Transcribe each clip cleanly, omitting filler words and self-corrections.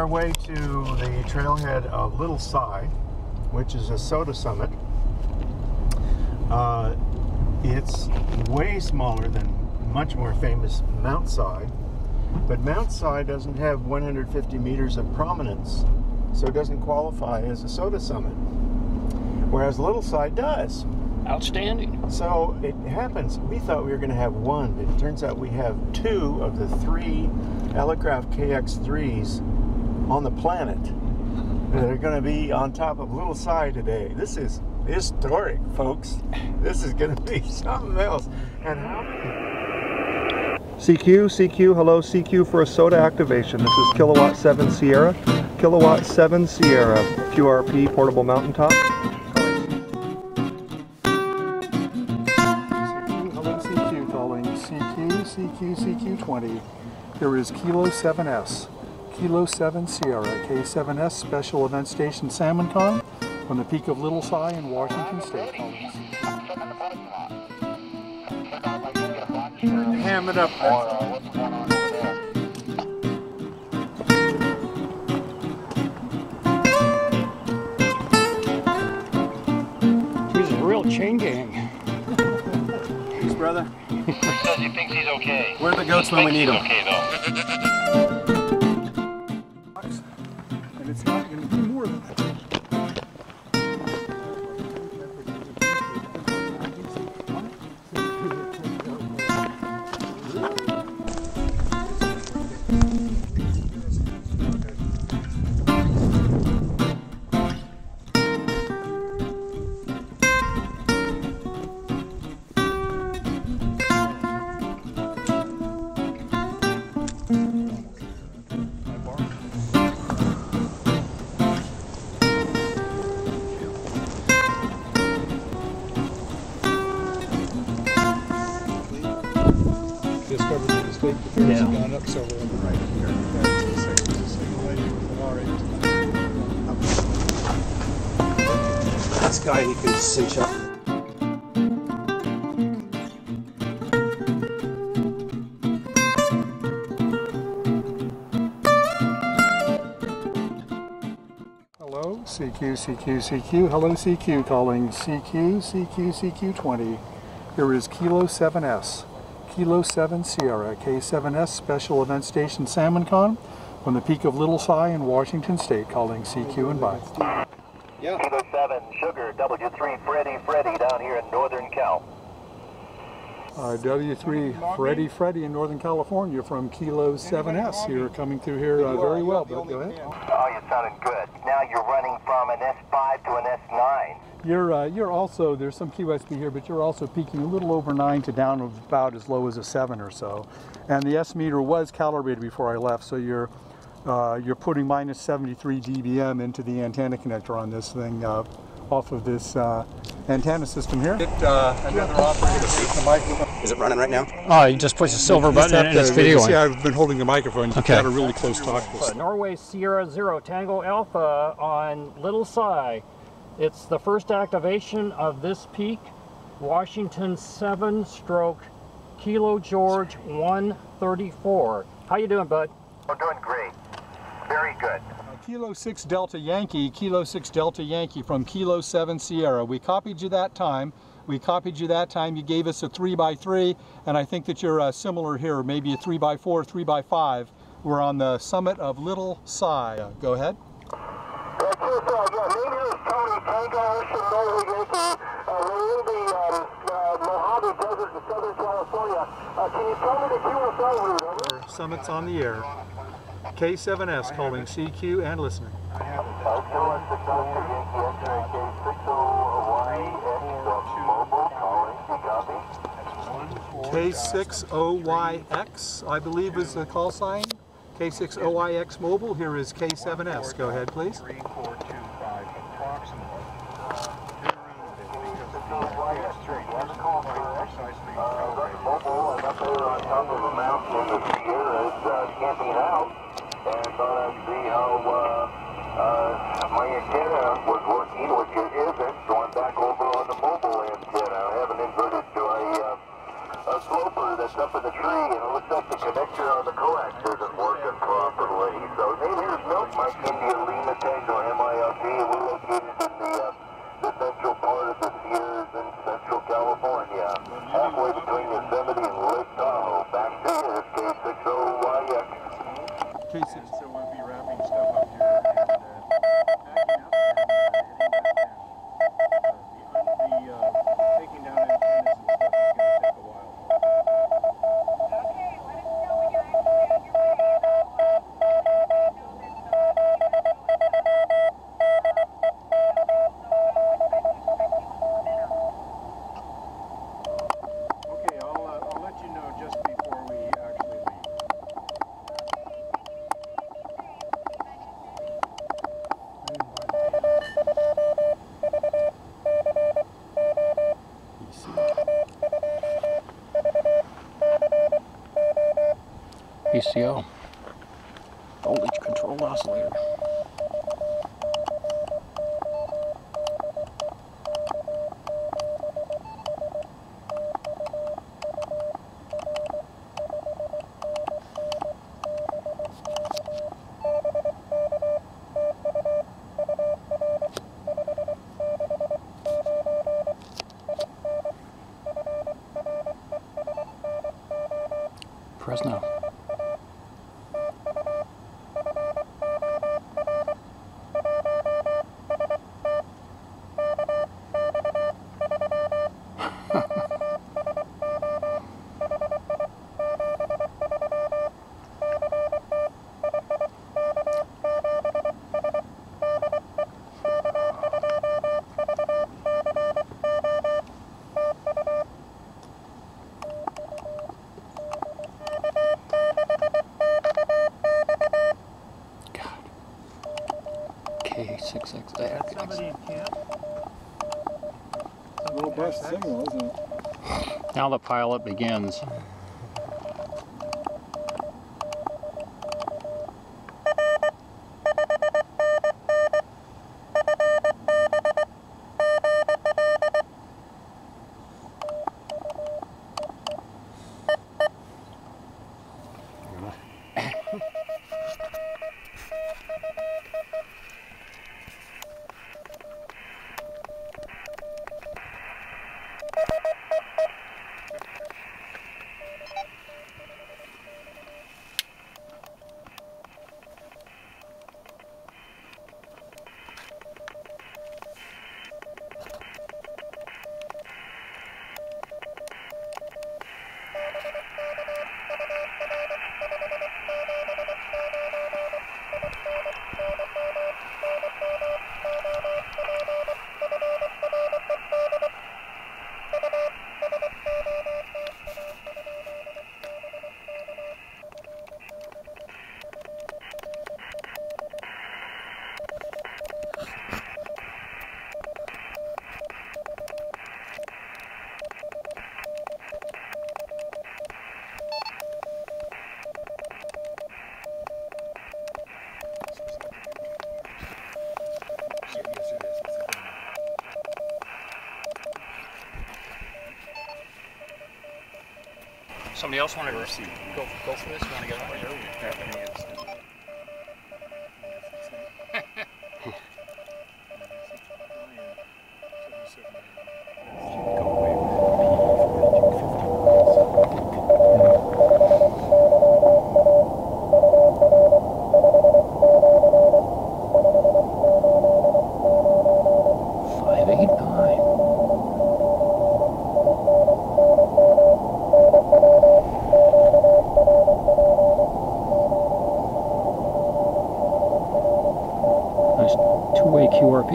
our way to the trailhead of Little Si, which is a SOTA summit. It's way smaller than much more famous Mount Si, but Mount Si doesn't have 150 meters of prominence, so it doesn't qualify as a SOTA summit, whereas Little Si does. Outstanding. So it happens. We thought we were going to have one, but it turns out we have two of the three Elecraft KX3s on the planet that are going to be on top of Little Si today. This is historic, folks. This is going to be something else. And how CQ, hello, CQ for a SOTA activation. This is Kilowatt 7 Sierra, QRP, portable mountaintop. CQ20. There is Kilo 7S, Kilo 7 Sierra, K7S Special Event Station SalmonCon from the peak of Little Si in Washington State. Ham it up. He's a real chain gang. Thanks, brother. He says he thinks he's okay. We're the goats when we need them. Okay, though. And it's not going to be more than that. This guy, he can cinch up. Hello, CQ. Hello, CQ calling. CQ20. Here is Kilo 7S. Kilo 7 Sierra, K7S Special Event Station SalmonCon from the peak of Little Si in Washington State calling CQ and bye. Yeah. Kilo 7 Sugar, W3 Freddy down here in Northern Cal. W3 Freddy in Northern California from Kilo 7S. You're coming through here very well, but go ahead. Oh, you sounded good. Now you're running from an S5 to an S9. You're also, there's some QSB here, but you're also peaking a little over 9 to down about as low as a 7 or so. And the S meter was calibrated before I left, so you're putting minus 73 dBm into the antenna connector on this thing off of this antenna system here. Is it running right now? Oh, you just push the silver button and it's videoing. See, I've been holding the microphone. Okay. Got a really close talk. Norway Sierra Zero Tango Alpha on Little Si. It's the first activation of this peak, Washington 7-stroke Kilo George 134. How you doing, bud? I'm doing great. Very good. Kilo 6 Delta Yankee from Kilo 7 Sierra. We copied you that time. You gave us a 3x3, and I think that you're similar here, maybe a 3x4, 3x5. We're on the summit of Little Si. Go ahead. Summits on the air. K7S calling CQ and listening. K6OYX, I believe, is the call sign. K6OIX mobile. Here is K7S. Go ahead, please. Tracy. And so we'll be wrapping stuff up here and packing up and heading back down. The taking down antennas and stuff is going to take a while. Okay, let us know when you guys get on your way. Okay, I'll let you know just before we actually leave. VCO. Voltage control oscillator. Fresno. Signal, isn't it? Now the pilot begins. Somebody else wanted to receive. Go for this. You want to get out of here? Two-way QRP.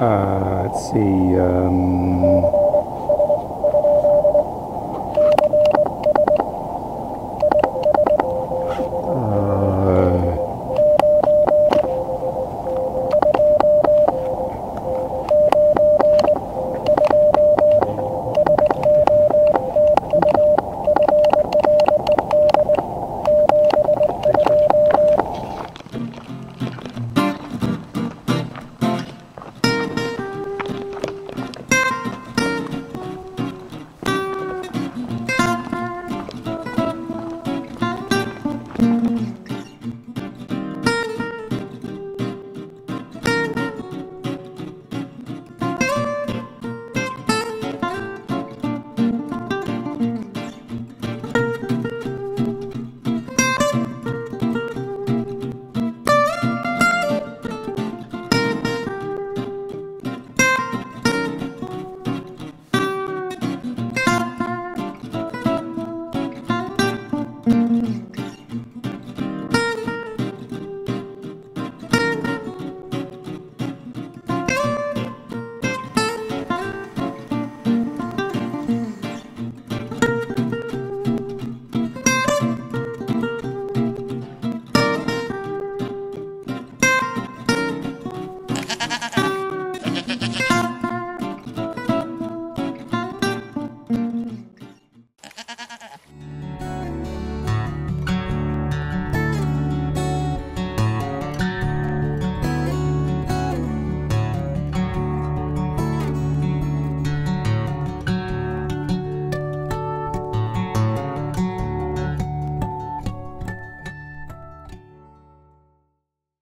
Let's see.